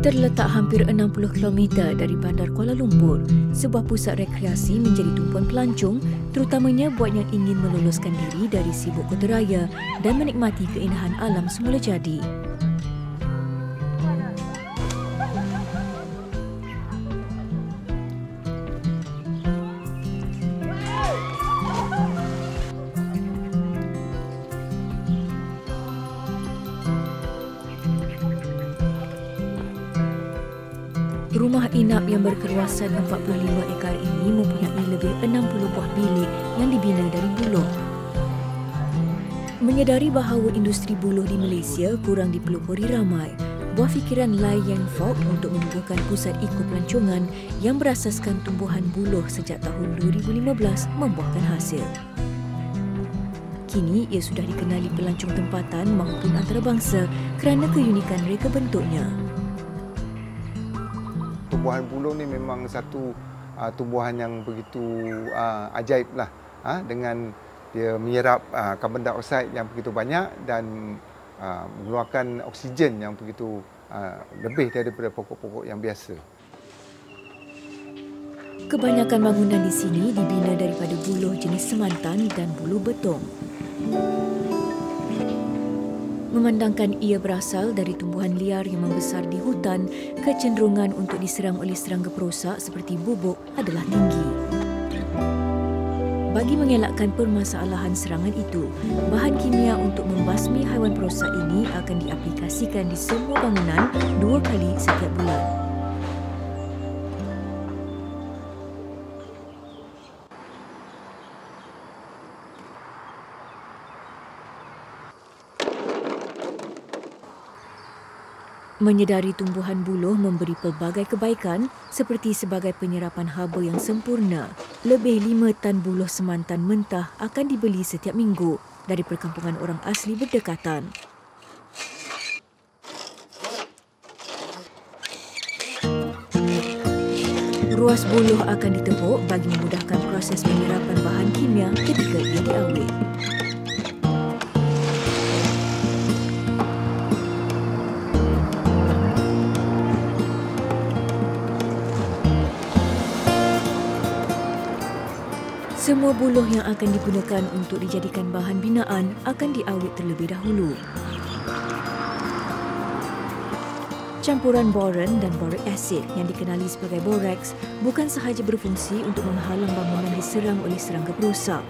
Terletak hampir 60 km dari bandar Kuala Lumpur, sebuah pusat rekreasi menjadi tumpuan pelancong, terutamanya buat yang ingin meloloskan diri dari sibuk kota raya dan menikmati keindahan alam semula jadi. Rumah inap yang berkeluasan 45 ekar ini mempunyai lebih 60 buah bilik yang dibina dari buluh. Menyadari bahawa industri buluh di Malaysia kurang dipelopori ramai, buah fikiran Lai Yang Fok untuk menumbuhkan pusat ekopelancongan yang berasaskan tumbuhan buluh sejak tahun 2015 membuahkan hasil. Kini ia sudah dikenali pelancong tempatan maupun antarabangsa kerana keunikan reka bentuknya. Tumbuhan buluh ni memang satu tumbuhan yang begitu ajaib lah, dengan dia menyerap karbon dioksida yang begitu banyak dan mengeluarkan oksigen yang begitu lebih daripada pokok-pokok yang biasa. Kebanyakan bangunan di sini dibina daripada buluh jenis semantan dan buluh betong. Memandangkan ia berasal dari tumbuhan liar yang membesar di hutan, kecenderungan untuk diserang oleh serangga perosak seperti bubuk adalah tinggi. Bagi mengelakkan permasalahan serangan itu, bahan kimia untuk membasmi haiwan perosak ini akan diaplikasikan di semua bangunan 2 kali setiap bulan. Menyedari tumbuhan buluh memberi pelbagai kebaikan seperti sebagai penyerapan haba yang sempurna. Lebih 5 tan buluh semantan mentah akan dibeli setiap minggu dari perkampungan orang asli berdekatan. Ruas buluh akan ditepuk bagi memudahkan proses penyerapan bahan kimia ketika ia diawet. Semua buluh yang akan digunakan untuk dijadikan bahan binaan akan diawet terlebih dahulu. Campuran boron dan boric acid yang dikenali sebagai boraks bukan sahaja berfungsi untuk menghalang bangunan diserang oleh serangga perosak.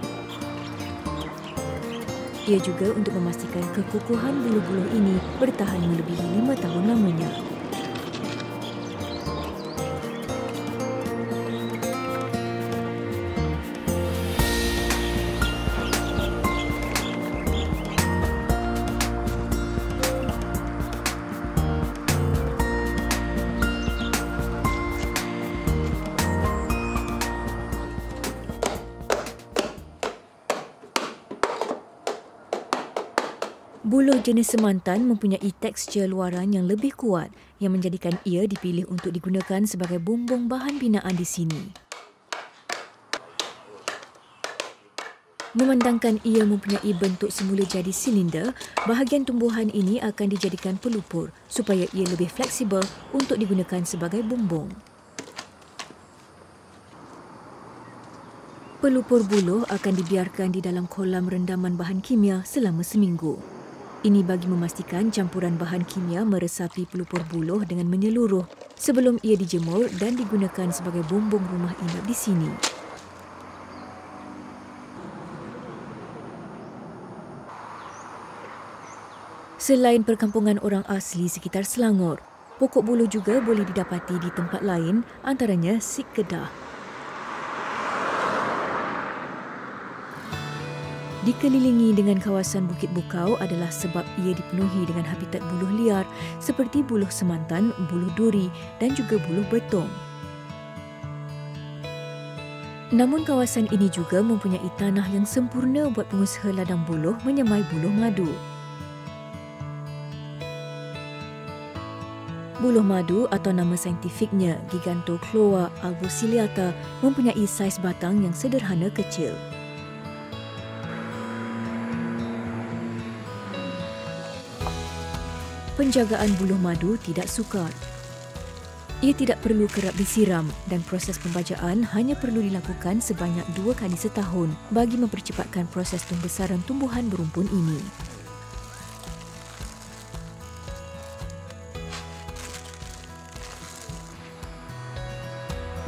Ia juga untuk memastikan kekukuhan buluh-buluh ini bertahan melebihi 5 tahun lamanya. Buluh jenis semantan mempunyai tekstur luaran yang lebih kuat yang menjadikan ia dipilih untuk digunakan sebagai bumbung bahan binaan di sini. Memandangkan ia mempunyai bentuk semula jadi silinder, bahagian tumbuhan ini akan dijadikan pelupur supaya ia lebih fleksibel untuk digunakan sebagai bumbung. Pelupur buluh akan dibiarkan di dalam kolam rendaman bahan kimia selama seminggu. Ini bagi memastikan campuran bahan kimia meresapi pelupur buluh dengan menyeluruh sebelum ia dijemur dan digunakan sebagai bumbung rumah inap di sini. Selain perkampungan orang asli sekitar Selangor, pokok buluh juga boleh didapati di tempat lain, antaranya Sik Kedah. Dikelilingi dengan kawasan Bukit Bukau adalah sebab ia dipenuhi dengan habitat buluh liar seperti buluh semantan, buluh duri dan juga buluh betong. Namun kawasan ini juga mempunyai tanah yang sempurna buat pengusaha ladang buluh menyemai buluh madu. Buluh madu atau nama saintifiknya Gigantochloa albusiliata mempunyai saiz batang yang sederhana kecil. Penjagaan buluh madu tidak sukar. Ia tidak perlu kerap disiram dan proses pembajaan hanya perlu dilakukan sebanyak 2 kali setahun bagi mempercepatkan proses pembesaran tumbuhan berumpun ini.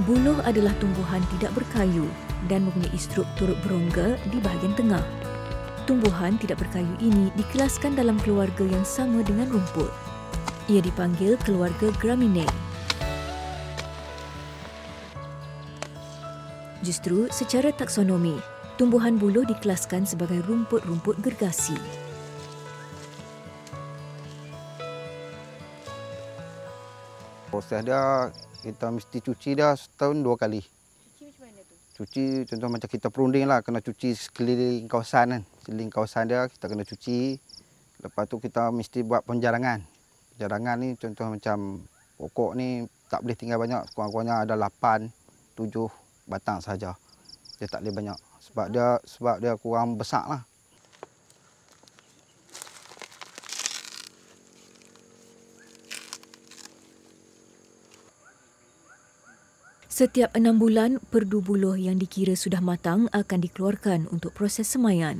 Buluh adalah tumbuhan tidak berkayu dan mempunyai struktur berongga di bahagian tengah. Tumbuhan tidak berkayu ini dikelaskan dalam keluarga yang sama dengan rumput. Ia dipanggil keluarga Gramineae. Justru, secara taksonomi, tumbuhan buluh dikelaskan sebagai rumput-rumput gergasi. Proses dia, kita mesti cuci dia setahun 2 kali. Cuci macam mana tu? Cuci, contoh macam kita perunding lah, kena cuci sekeliling kawasan kan. Sekeliling kawasan dia, kita kena cuci. Lepas tu kita mesti buat penjarangan. Penjarangan ni contoh macam pokok ni tak boleh tinggal banyak, kurang-kurangnya ada 8, 7. Batang saja. Dia tak boleh banyak sebab dia kurang besarlah. Setiap 6 bulan, perdu buluh yang dikira sudah matang akan dikeluarkan untuk proses semaian.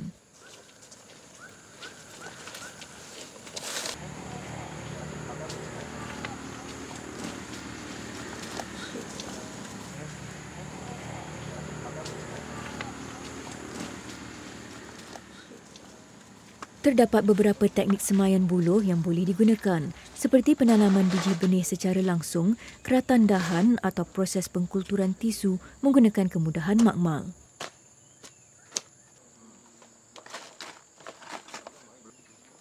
Terdapat beberapa teknik semaian buluh yang boleh digunakan, seperti penanaman biji benih secara langsung, keratan dahan atau proses pengkulturan tisu menggunakan kemudahan makmal.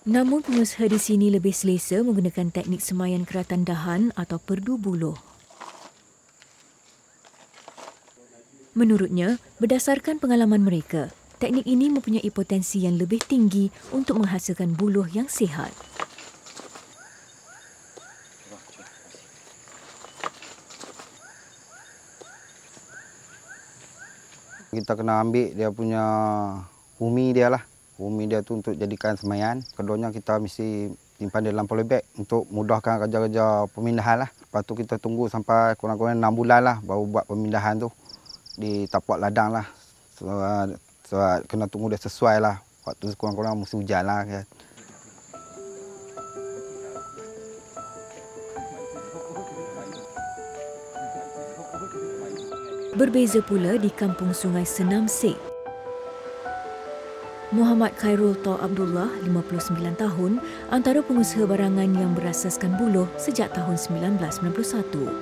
Namun pengusaha di sini lebih selesa menggunakan teknik semaian keratan dahan atau perdu buluh. Menurutnya, berdasarkan pengalaman mereka, teknik ini mempunyai potensi yang lebih tinggi untuk menghasilkan buluh yang sihat. Kita kena ambil dia punya humi dia lah. Humi dia tu untuk jadikan semaian. Keduanya kita mesti simpan dalam polybag untuk mudahkan kerja-kerja pemindahan lah. Lepas tu kita tunggu sampai kurang-kurang 6 bulan lah baru buat pemindahan tu di tapak ladang lah. Sebab kena tunggu dah sesuai lah. Waktu kurang-kurang musim hujan lah kan. Berbeza pula di kampung Sungai Senam Sik. Muhammad Khairul Toh Abdullah, 59 tahun, antara pengusaha barangan yang berasaskan buluh sejak tahun 1991.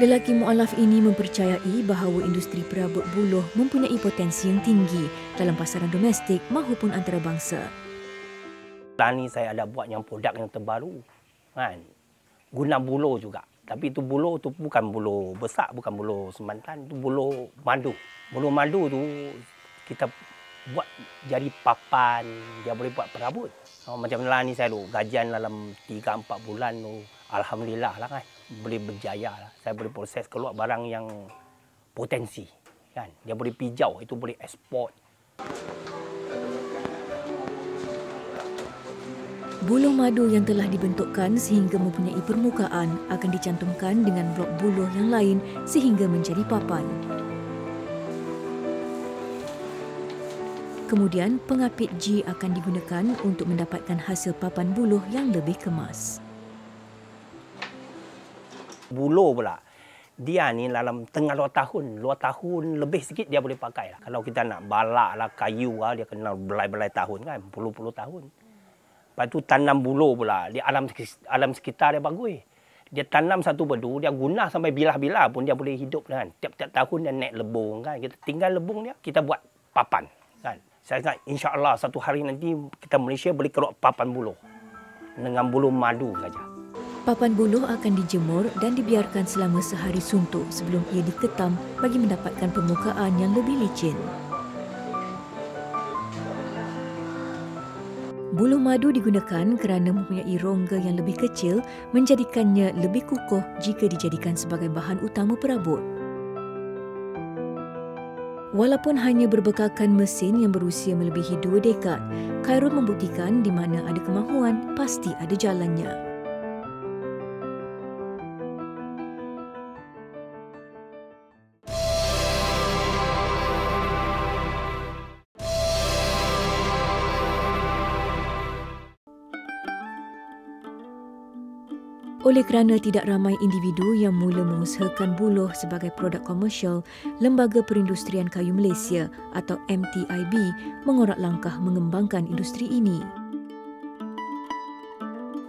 Lelaki mualaf ini mempercayai bahawa industri perabot buluh mempunyai potensi yang tinggi dalam pasaran domestik maupun antarabangsa. Tani saya ada buat yang produk yang terbaru, kan? Guna buluh juga. Tapi itu buluh tu bukan buluh besar, bukan buluh semantan, itu buluh madu. Buluh madu tu kita buat jadi papan, dia boleh buat perabot. Macam lah ni saya tu, gajian dalam 3-4 bulan tu, alhamdulillah lah kan. Boleh berjaya lah. Saya boleh proses keluar barang yang potensi, kan? Dia boleh pijau, itu boleh ekspor. Buluh madu yang telah dibentukkan sehingga mempunyai permukaan akan dicantumkan dengan blok buluh yang lain sehingga menjadi papan. Kemudian pengapit G akan digunakan untuk mendapatkan hasil papan buluh yang lebih kemas. Buluh pula, dia ni dalam tengah 2 tahun lebih sikit dia boleh pakai lah. Kalau kita nak balak lah, kayu lah, dia kena belai-belai tahun kan, puluh-puluh tahun. Lepas tu tanam buluh pula, dia alam sekitar dia bagus. Dia tanam satu bedu, dia guna sampai bilah-bilah pun dia boleh hidup kan. Tiap-tiap tahun dia naik lebung kan, kita tinggal lebung dia, kita buat papan kan. Saya ingat insya-Allah satu hari nanti kita Malaysia boleh keluar papan buluh dengan buluh madu saja. Papan buluh akan dijemur dan dibiarkan selama sehari suntuk sebelum ia diketam bagi mendapatkan permukaan yang lebih licin. Buluh madu digunakan kerana mempunyai rongga yang lebih kecil, menjadikannya lebih kukuh jika dijadikan sebagai bahan utama perabot. Walaupun hanya berbekalkan mesin yang berusia melebihi 2 dekad, Khairul membuktikan di mana ada kemahuan, pasti ada jalannya. Oleh kerana tidak ramai individu yang mula mengusahakan buluh sebagai produk komersial, Lembaga Perindustrian Kayu Malaysia atau MTIB mengorak langkah mengembangkan industri ini.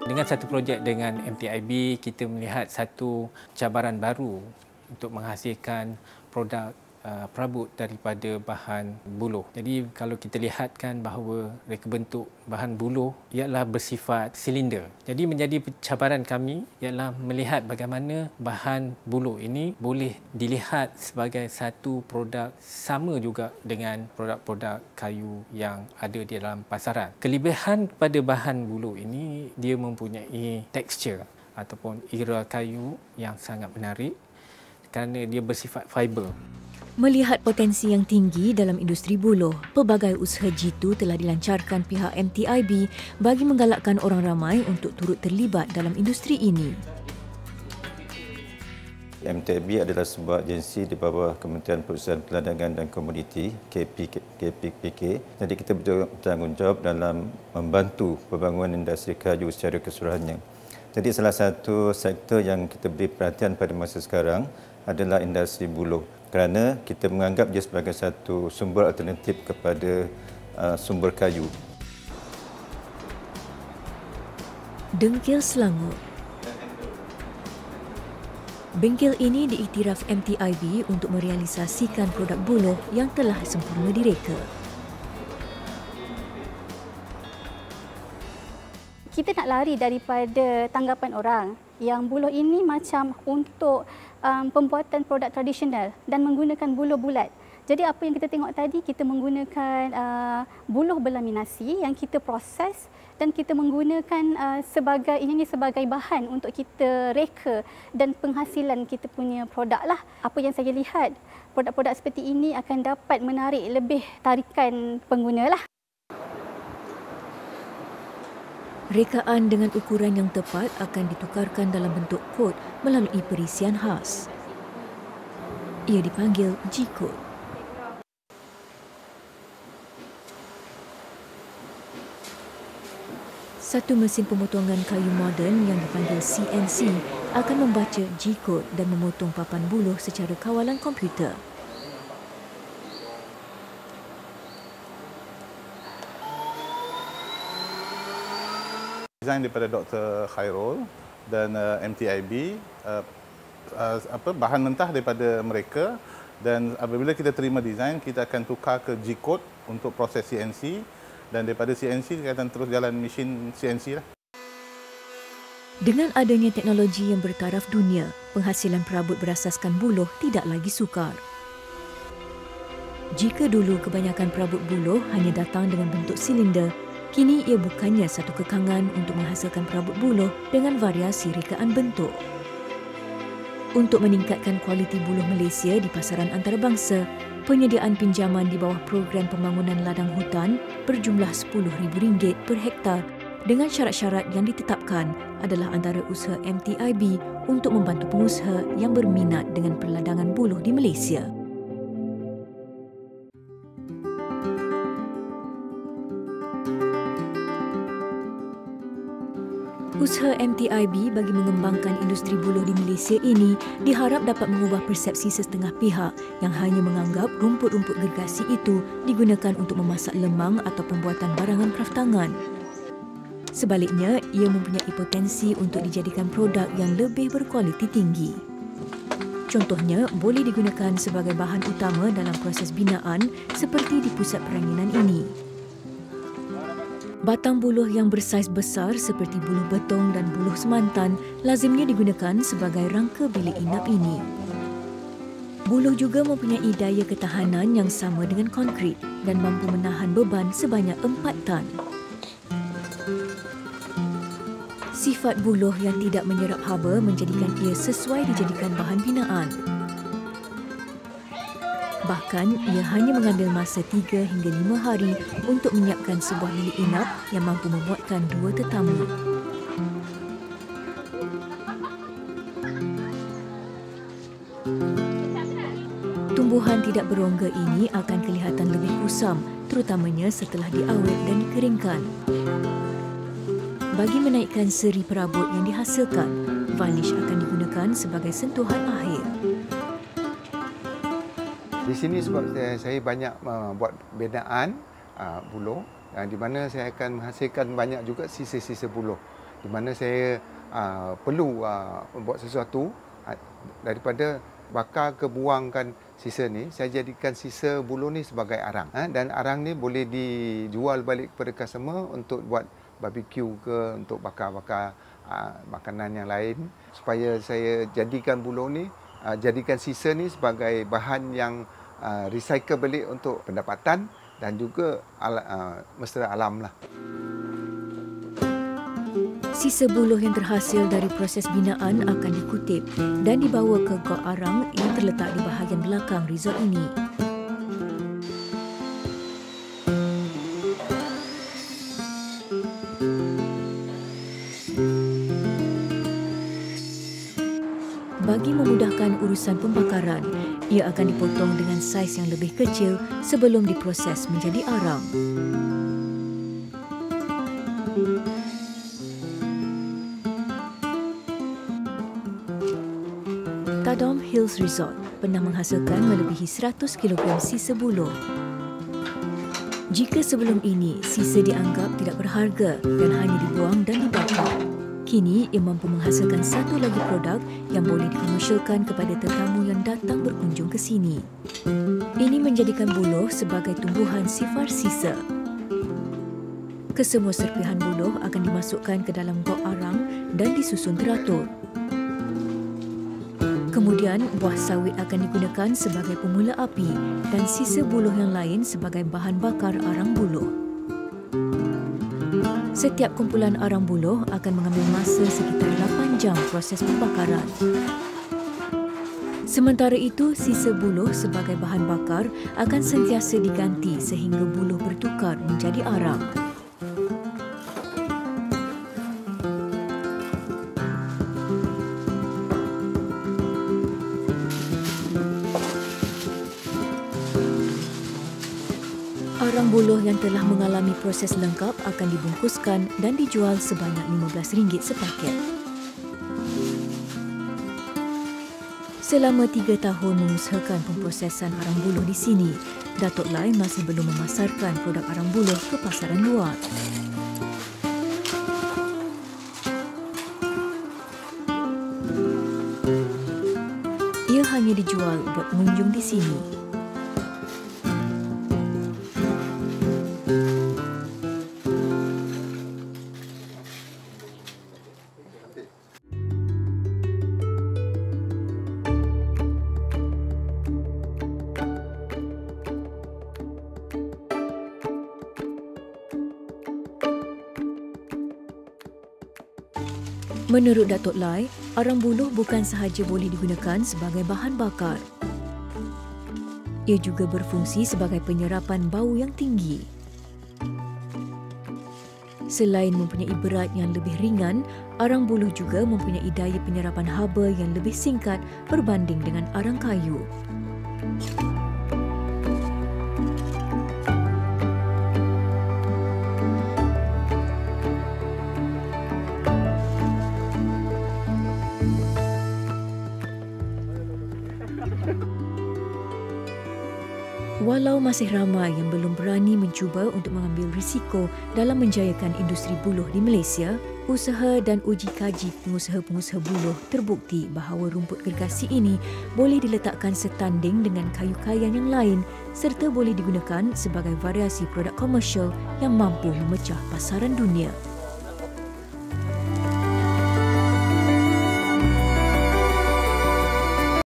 Dengan satu projek dengan MTIB, kita melihat satu cabaran baru untuk menghasilkan produk perabot daripada bahan buluh. Jadi kalau kita lihatkan bahawa reka bentuk bahan buluh ialah bersifat silinder. Jadi menjadi cabaran kami ialah melihat bagaimana bahan buluh ini boleh dilihat sebagai satu produk sama juga dengan produk-produk kayu yang ada di dalam pasaran. Kelebihan pada bahan buluh ini, dia mempunyai tekstur ataupun irama kayu yang sangat menarik kerana dia bersifat fiber. Melihat potensi yang tinggi dalam industri buluh, pelbagai usaha jitu telah dilancarkan pihak MTIB bagi menggalakkan orang ramai untuk turut terlibat dalam industri ini. MTIB adalah sebuah agensi di bawah Kementerian Perusahaan Perdagangan dan Komoditi (KPPK). Jadi kita bertanggungjawab dalam membantu pembangunan industri kayu secara keseluruhannya. Jadi salah satu sektor yang kita beri perhatian pada masa sekarang adalah industri buluh, kerana kita menganggap dia sebagai satu sumber alternatif kepada sumber kayu. Dengkil Selangor. Bengkel ini diiktiraf MTIB untuk merealisasikan produk buluh yang telah sempurna direka. Kita nak lari daripada tanggapan orang yang buluh ini macam untuk pembuatan produk tradisional dan menggunakan buluh bulat. Jadi apa yang kita tengok tadi, kita menggunakan buluh berlaminasi yang kita proses dan kita menggunakan sebagai bahan untuk kita reka dan penghasilan kita punya produk lah. Apa yang saya lihat, produk-produk seperti ini akan dapat menarik lebih tarikan pengguna lah. Rekaan dengan ukuran yang tepat akan ditukarkan dalam bentuk kod melalui perisian khas. Ia dipanggil G-code. Satu mesin pemotongan kayu moden yang dipanggil CNC akan membaca G-code dan memotong papan buluh secara kawalan komputer. Desain daripada Dr. Khairul dan MTIB, bahan mentah daripada mereka, dan apabila kita terima desain, kita akan tukar ke G-code untuk proses CNC, dan daripada CNC kita akan terus jalan mesin CNC lah. Dengan adanya teknologi yang bertaraf dunia, penghasilan perabot berasaskan buluh tidak lagi sukar. Jika dulu kebanyakan perabot buluh hanya datang dengan bentuk silinder, kini ia bukannya satu kekangan untuk menghasilkan perabot buluh dengan variasi rekaan bentuk. Untuk meningkatkan kualiti buluh Malaysia di pasaran antarabangsa, penyediaan pinjaman di bawah program pembangunan ladang hutan berjumlah RM10,000 per hektar dengan syarat-syarat yang ditetapkan adalah antara usaha MTIB untuk membantu pengusaha yang berminat dengan perladangan buluh di Malaysia. Usaha MTIB bagi mengembangkan industri buluh di Malaysia ini diharap dapat mengubah persepsi setengah pihak yang hanya menganggap rumput-rumput gergasi itu digunakan untuk memasak lemang atau pembuatan barangan kraftangan. Sebaliknya, ia mempunyai potensi untuk dijadikan produk yang lebih berkualiti tinggi. Contohnya, boleh digunakan sebagai bahan utama dalam proses binaan seperti di pusat peranginan ini. Batang buluh yang bersaiz besar seperti buluh betong dan buluh semantan lazimnya digunakan sebagai rangka bilik inap ini. Buluh juga mempunyai daya ketahanan yang sama dengan konkrit dan mampu menahan beban sebanyak 4 tan. Sifat buluh yang tidak menyerap haba menjadikan ia sesuai dijadikan bahan binaan. Bahkan, ia hanya mengambil masa 3 hingga 5 hari untuk menyiapkan sebuah bilik inap yang mampu memuatkan 2 tetamu. Tumbuhan tidak berongga ini akan kelihatan lebih kusam, terutamanya setelah diawet dan dikeringkan. Bagi menaikkan seri perabot yang dihasilkan, Varnish akan digunakan sebagai sentuhan akhir. Di sini sebab saya banyak buat bedaan buluh, di mana saya akan menghasilkan banyak juga sisa-sisa buluh. Di mana saya perlu buat sesuatu daripada bakar kebuangkan sisa ni, saya jadikan sisa buluh ni sebagai arang. Dan arang ni boleh dijual balik kepada customer untuk buat barbecue ke, untuk bakar-bakar makanan yang lain. Supaya saya jadikan buluh ni, jadikan sisa ni sebagai bahan yang recycle balik untuk pendapatan dan juga mesra alam lah. Sisa buluh yang terhasil dari proses binaan akan dikutip dan dibawa ke gua arang yang terletak di bahagian belakang resort ini. Bagi memudahkan urusan pembakaran, ia akan dipotong dengan saiz yang lebih kecil sebelum diproses menjadi arang. Tadom Hills Resort pernah menghasilkan melebihi 100 kilogram sisa buluh. Jika sebelum ini sisa dianggap tidak berharga dan hanya dibuang dan dibakar, kini ia mampu menghasilkan satu lagi produk yang boleh dikomersialkan kepada tetamu yang datang berkunjung ke sini. Ini menjadikan buluh sebagai tumbuhan sifar sisa. Kesemua serpihan buluh akan dimasukkan ke dalam gua arang dan disusun teratur. Kemudian, buah sawit akan digunakan sebagai pemula api dan sisa buluh yang lain sebagai bahan bakar arang buluh. Setiap kumpulan arang buluh akan mengambil masa sekitar 8 jam proses pembakaran. Sementara itu, sisa buluh sebagai bahan bakar akan sentiasa diganti sehingga buluh bertukar menjadi arang. Arang buluh yang telah mengalami proses lengkap akan dibungkuskan dan dijual sebanyak RM15 sepaket. Selama 3 tahun mengusahakan pemprosesan arang buluh di sini, Datuk Lai masih belum memasarkan produk arang buluh ke pasaran luar. Ia hanya dijual buat pengunjung di sini. Menurut Datuk Lai, arang buluh bukan sahaja boleh digunakan sebagai bahan bakar. Ia juga berfungsi sebagai penyerapan bau yang tinggi. Selain mempunyai berat yang lebih ringan, arang buluh juga mempunyai daya penyerapan haba yang lebih singkat berbanding dengan arang kayu. Walau masih ramai yang belum berani mencuba untuk mengambil risiko dalam menjayakan industri buluh di Malaysia, usaha dan uji kaji pengusaha-pengusaha buluh terbukti bahawa rumput gergasi ini boleh diletakkan setanding dengan kayu-kayan yang lain serta boleh digunakan sebagai variasi produk komersial yang mampu memecah pasaran dunia.